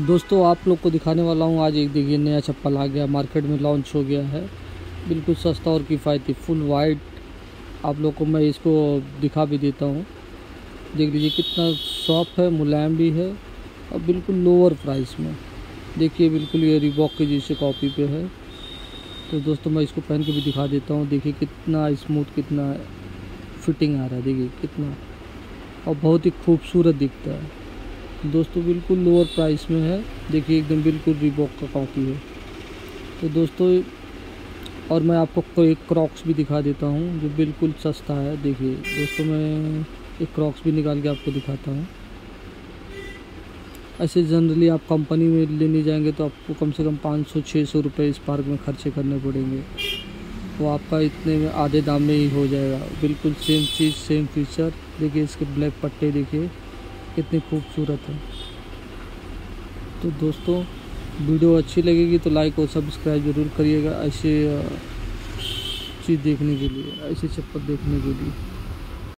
दोस्तों आप लोग को दिखाने वाला हूँ आज एक देखिए नया चप्पल आ गया, मार्केट में लॉन्च हो गया है, बिल्कुल सस्ता और किफ़ायती, फुल वाइट। आप लोग को मैं इसको दिखा भी देता हूँ, देख लीजिए कितना सॉफ्ट है, मुलायम भी है और बिल्कुल लोअर प्राइस में। देखिए बिल्कुल ये रिबॉक की जैसे कॉपी पे है। तो दोस्तों मैं इसको पहन के भी दिखा देता हूँ, देखिए कितना स्मूथ, कितना फिटिंग आ रहा है, देखिए कितना, और बहुत ही खूबसूरत दिखता है दोस्तों। बिल्कुल लोअर प्राइस में है, देखिए एकदम बिल्कुल रिबॉक का कॉपी है। तो दोस्तों और मैं आपको एक क्रॉक्स भी दिखा देता हूँ जो बिल्कुल सस्ता है। देखिए दोस्तों मैं एक क्रॉक्स भी निकाल के आपको दिखाता हूँ। ऐसे जनरली आप कंपनी में लेने जाएंगे तो आपको कम से कम 500-600 रुपये इस पार्क में खर्चे करने पड़ेंगे, वो आपका इतने में आधे दाम में ही हो जाएगा। बिल्कुल सेम चीज़, सेम फीचर। देखिए इसके ब्लैक पट्टे, देखिए कितनी खूबसूरत है। तो दोस्तों वीडियो अच्छी लगेगी तो लाइक और सब्सक्राइब ज़रूर करिएगा ऐसे चीज़ देखने के लिए, ऐसे चप्पल देखने के लिए।